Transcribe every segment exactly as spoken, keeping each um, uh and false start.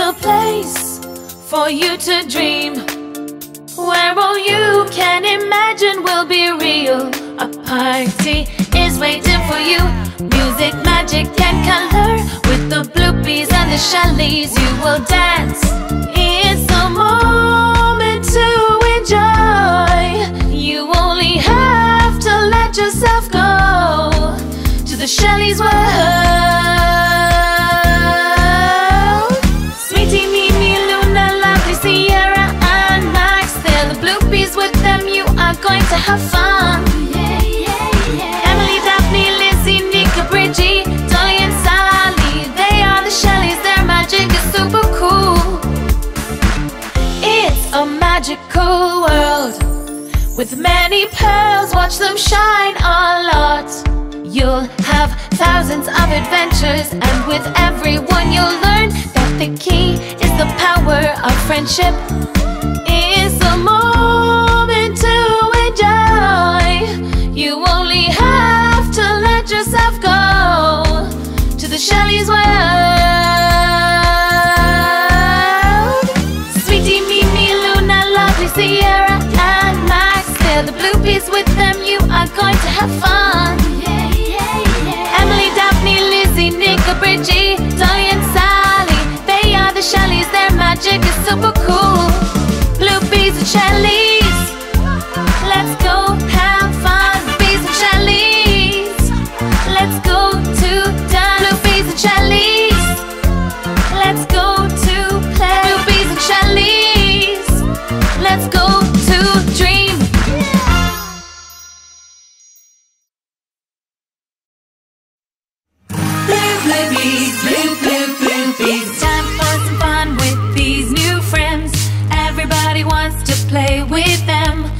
is a place for you to dream, where all you can imagine will be real. A party is waiting for you. Music, magic and color. With the Bloopies and the Shellies you will dance. It's the moment to enjoy. You only have to let yourself go to the Shellies' world. Going to have fun. Yeah, yeah, yeah. Emily, Daphne, Lizzie, Nika, Bridgie, Dolly and Sally. They are the Shellies, their magic is super cool. It's a magical world with many pearls, watch them shine a lot. You'll have thousands of adventures, and with everyone you'll learn that the key is the power of friendship. It's the moment to you only have to let yourself go to the Shellies' world. Sweetie, Mimi, Luna, lovely Sierra and Max. They're the Bloopies, with them you are going to have fun. Yeah, yeah, yeah. Emily, Daphne, Lizzie, Nika, Bridgie, Dolly and Sally. They are the Shellies, their magic is super cool. Bloopies and Shellies, let's go have fun. Bloopies and Shellies, let's go to dance. Bloopies and Shellies, let's go to play. Bloopies and Shellies, let's go to dream. Blue, Bloopies, blue, blue, Bloopies. It's time for some fun with these new friends. Everybody wants to play with them.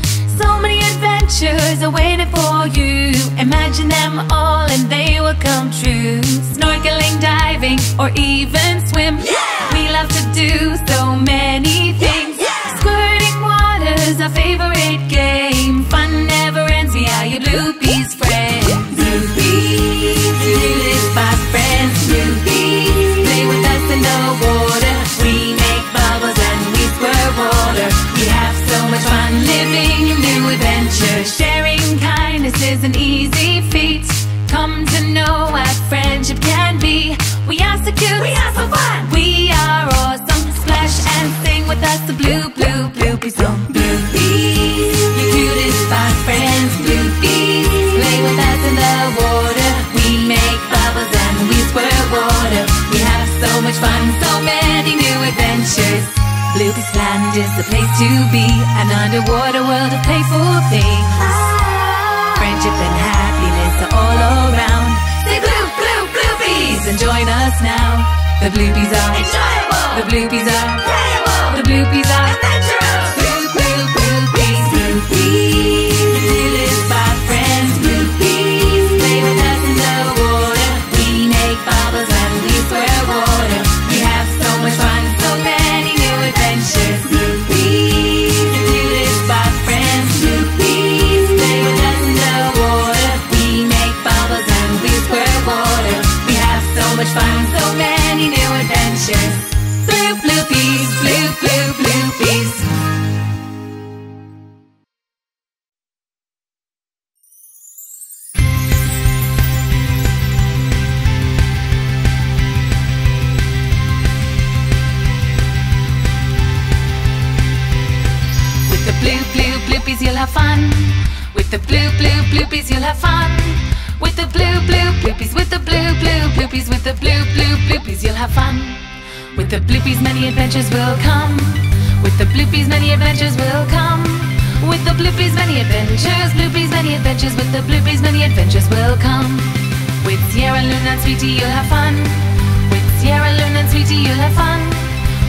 So many adventures are waiting for you. Imagine them all and they will come true. Snorkeling, diving, or even swim. Yeah! We love to do so many things. Yeah, yeah! Squirting water's our favorite game. Fun never ends, we are your Bloopies friends. Bloopies, you live by friends. Bloopies, play with us in the water. We make bubbles and we squirt water. We have so much fun living in new adventure. Sharing kindness is an easy feat. Come to know what friendship can be. We are so cute, we are so fun, we are awesome. Splash and sing with us the blue, blue, Bloopies. So Bloopies, your cutest fun friends. Bloopies, play with us in the water. We make bubbles and we squirt water. We have so much fun, so many new adventures. Bloopies Land is the place to be, an underwater world of playful things. Ah. Friendship and happiness are all around. Say blue, blue, Bloopies, and join us now. The Bloopies are enjoyable. The Bloopies are playable. The Bloopies are adventurous. Blue, blue, Bloopies, Bloopies, we live by friends. Bloopies, play with us in the water. We make bubbles and we swear water. We have so much fun, so many new adventures. Bloopies, the cutest best friends. Bloopies, play with us in the water. We make bubbles and we squirt water. We have so much fun, so many new adventures. Blue, Bloopies, blue, blue, Bloopies. You'll have fun with the blue, blue, Bloopies. You'll have fun with the blue, blue, Bloopies. With the blue, blue, Bloopies. With the blue, blue, Bloopies. You'll have fun with the Bloopies. Many adventures will come. With the Bloopies, many adventures will come. With the Bloopies, many adventures. Bloopies, many adventures. With the Bloopies, many adventures will come. With Sierra, Luna, and Sweetie, you'll have fun. With Sierra, Luna, and Sweetie, you'll have fun.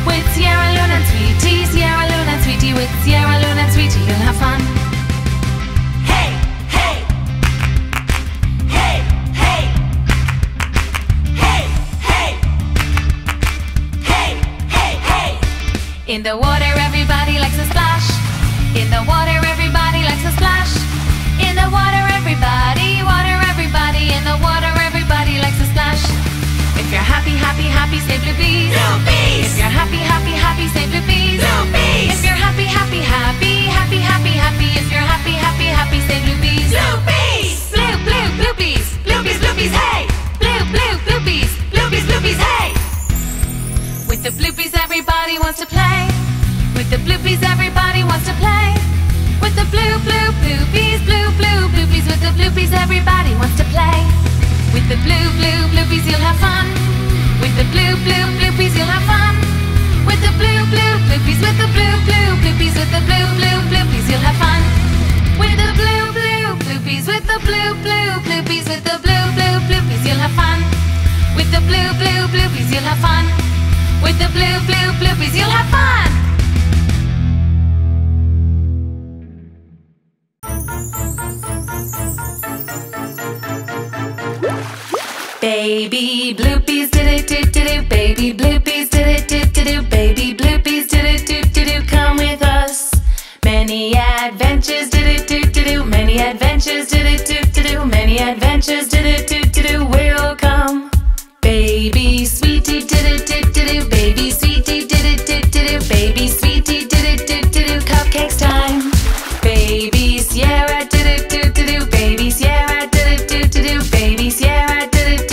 With Sierra, Luna, and Sweetie, Sierra, Luna, and Sweetie. With Sierra, Luna, and Sweetie, you'll have fun. Hey, hey, hey, hey, hey, hey, hey, hey, hey. In the water, everybody likes a splash. In the water, everybody likes a splash. In the water, everybody, water, everybody. In the water, everybody likes a splash. If you're you're happy, happy, happy, say Bloopies. Bloopies. If you're happy, happy, happy, say Bloopies. Bloopies. If you're happy, happy, happy, happy, happy, happy, if you're happy, happy, happy, say Bloopies. Bloopies. Blue, blue, Bloopies. Bloopies, Bloopies, hey. Blue, blue, Bloopies. Bloopies, Bloopies, hey. With the Bloopies, everybody wants to play. With the Bloopies, everybody wants to play. With the blue, blue, Bloopies, blue, blue, Bloopies. With the Bloopies, everybody wants to play. With the blue, blue, Bloopies, you'll have fun. With the blue, blue, Bloopies, you'll have fun. With the blue, blue, Bloopies, with the blue, blue, Bloopies, with the blue, blue, Bloopies, you'll have fun. With the blue, blue, Bloopies, with the blue, blue, Bloopies, with the blue, blue, Bloopies, you'll have fun. With the blue, blue, Bloopies, you'll have fun. With the blue, blue, Bloopies, you'll have fun. Baby Bloopies did it do do do. Baby Bloopies did it do do do. Baby Bloopies did it do do do. Come with us. Many adventures did it do do do. Many adventures did it do do do. Many adventures did it do do do. We'll come. Baby Sweetie did it do do do. Baby Sweetie did it do do do. Baby Sweetie did it do do do. Cupcakes time. Baby Sierra did it do do do. Baby Sierra did it do do do. Baby Sierra. Who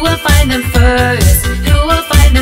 will find them first? Who will find them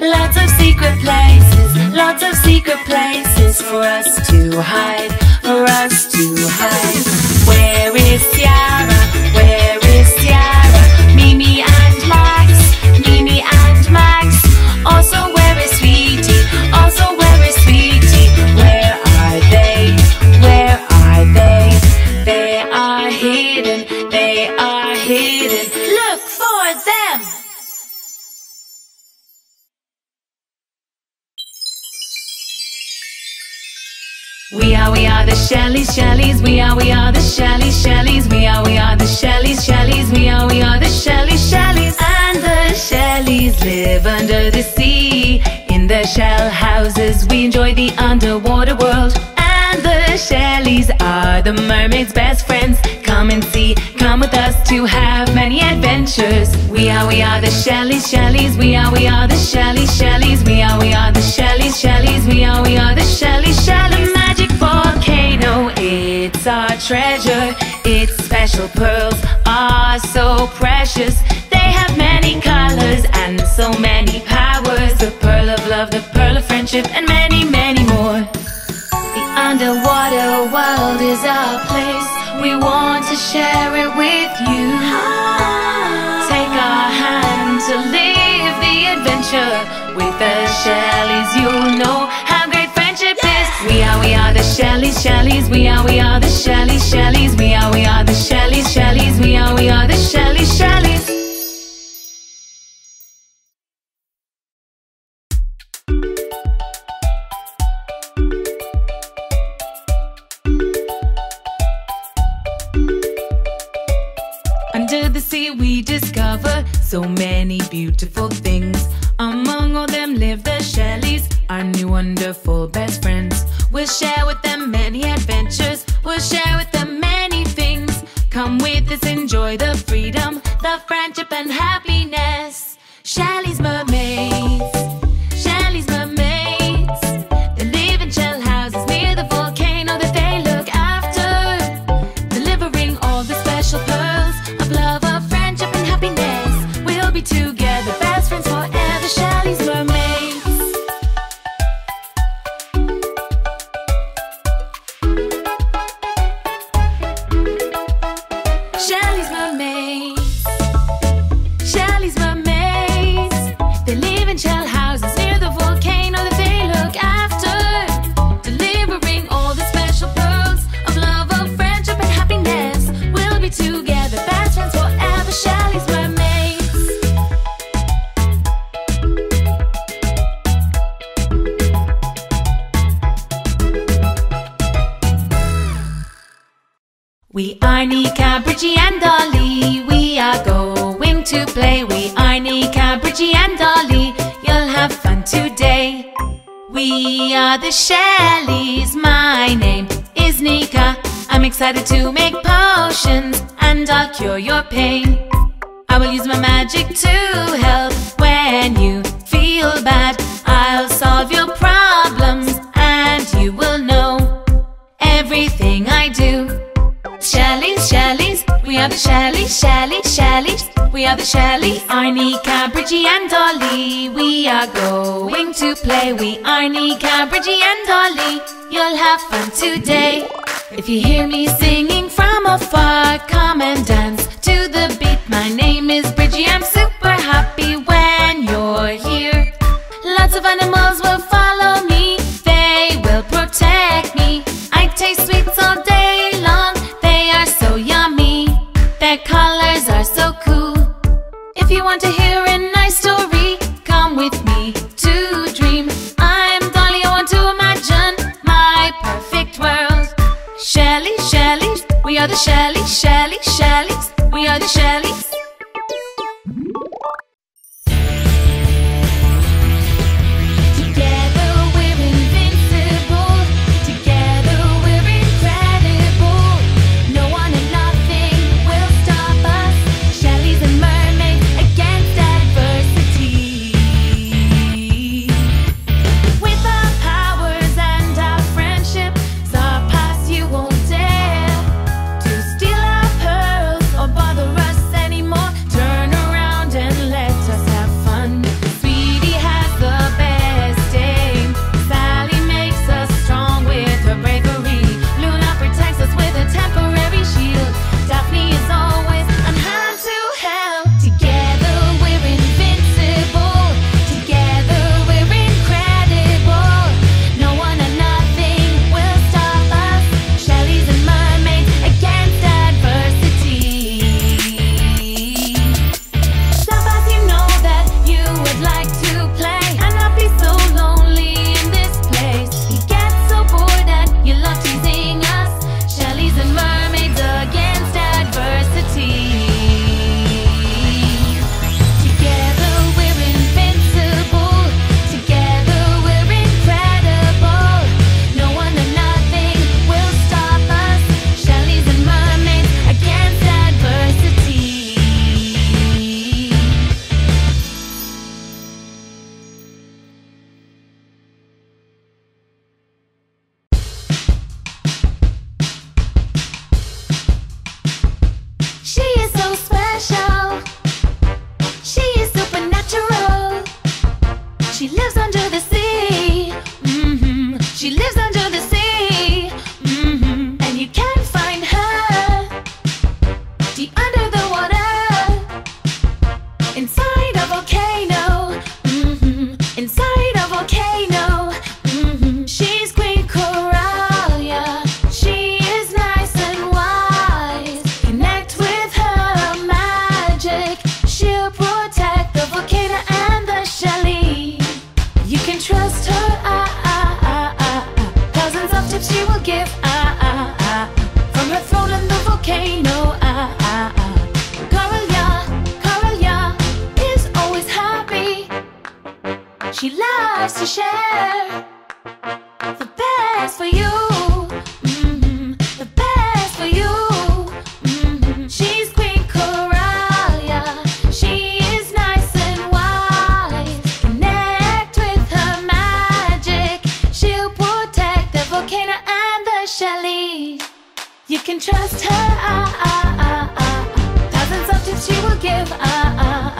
lots of secret places, lots of secret places for us to hide, for us to hide. Where is Tiara? Where is Tiara? Mimi and Max, Mimi and Max. Also, where is Sweetie? Also, where is Sweetie? Where are they? Where are they? They are hidden, they are hidden. Look for them! We are, we are the Shellies, Shellies. We are, we are the Shellies, Shellies. We are, we are the Shellies, Shellies. We are, we are the Shellies, Shellies. And the Shellies live under the sea. In the shell houses we enjoy the underwater world. And the Shellies are the mermaid's best friends. Come and see, come with us to have many adventures. We are, we are the Shellies, Shellies. We are, we are the Shellies, Shellies. We are, we are the Shellies, Shellies. We are, we are the Shellies, Shellies. Volcano, it's our treasure. Its special pearls are so precious. They have many colors and so many powers. The pearl of love, the pearl of friendship, and many, many more. The underwater world is our place. We want to share it with you. Take our hand to live the adventure. With the Shellies you'll know how great friendship is. We are, we are the Shellies, Shellies. We are, we are the Shellies, Shellies. We are, we are the Shellies, Shellies. We are, we are the Shellies, Shellies. Under the sea we discover so many beautiful things. Among all them live the Shellies, our new wonderful best friends. We'll share with them many adventures, we'll share with them many things. Come with us, enjoy the freedom, the friendship and happiness. Shellies mermaids, Shellies mermaids. They live in shell houses near the volcano that they look after, delivering all the special pearls of love, of friendship and happiness. We'll be together, best friends forever. Shellies mermaids. Shellies mermaids. Shellies mermaids. They live in shell houses near the volcano that they look after, delivering all the special pearls of love, of friendship and happiness. We'll be together, best friends forever. Shellies mermaids. We are Nika, Bridgie and Dolly. We are going to play. We are Nika, Bridgie and Dolly. You'll have fun today. We are the Shellies. My name is Nika. I'm excited to make potions and I'll cure your pain. I will use my magic to help when you feel bad. I'll solve your problems and you will know everything I do. Shellies, Shellies, we are the Shellies, Shellies, Shellies. We are the Shellies. Arnie, Cabridgey and Dolly. We are going to play. We Arnie, Cabridgey and Dolly. You'll have fun today. If you hear me singing from afar, come and dance to the beat. My name is Bridgie, I'm super happy when you're here. Lots of animals will follow me, they will protect me. I taste sweets all day long, yummy, their colors are so cool. If you want to hear a nice story, come with me to dream. I'm Dolly, I want to imagine my perfect world. Shellies, Shellies, we are the Shellies, Shellies, Shellies. We are the Shellies. Together lives under the sea. Mm-hmm. She lives under the sea. Mm-hmm. And you can't find her deep under the water, inside a volcano. Mm-hmm. Inside a volcano. Mm-hmm. She's Queen Coral, yeah. She is nice and wise. Connect with her magic. She'll protect the volcano and the Shelly. You can trust her, ah, ah, ah, ah, ah. Thousands of tips she will give, ah, ah, ah, ah. From her throne in the volcano, ah, ah, ah. Coral, yeah, Coral, yeah, is always happy. She loves to share the best for you, mm-hmm, the best for you, mm-hmm. She's Queen Coral, yeah. She is nice and wise. Connect with her magic. She'll protect the volcano and the Shellies. You can trust her, ah, ah, ah, ah, ah. Thousands of tips she will give, ah, ah, ah.